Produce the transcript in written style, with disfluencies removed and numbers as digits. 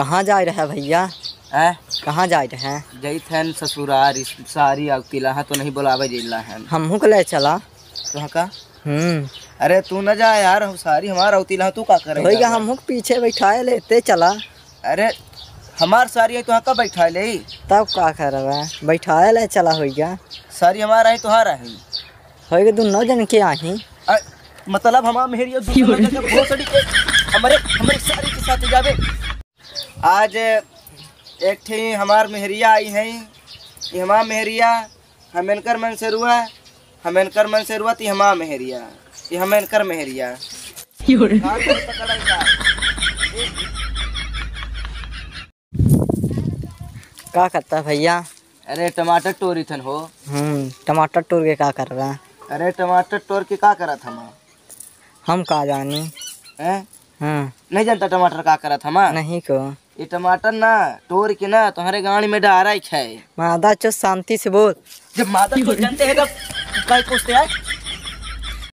कहाँ जा रहा है भैया? कहाँ जा रहे हैं? जैत है ससुरार सारी अकेला है तो नहीं बुलावे जिला है। हमहू के ले चला तो का। अरे तू न जा यार, हम सारी हमारा अवतीला तू का करे भैया, हमहू के पीछे बैठाए लेते चला। अरे हमार सारी है तुहा का बैठा ले, तब का करे बैठाए ले चला भैया। सारी हमारा है तुहारा है, दोनों जन के आही मतलब हमारे हमारे सारी के साथ जावे। आज एक थी हमार मेहरिया आई है, ये हमार मेहरिया हमेनकर मंसरुआ, हमेनकर मंसरुआ ती हमार मेहरिया, ये हमेनकर मेहरिया। का करता भैया? अरे टमाटर टोरी थन हो। टमाटर टोर के का कर रहा? अरे टमाटर टोर के का करत हम का जानी हैं? नहीं जानता टमाटर का करत हम नहीं को। ये टमाटर ना टोर के ना तुम्हारे गाड़ी में डारा है। मादा चो शांति से बोल। जब मादा को जानते हैं तब काय पूछते हैं?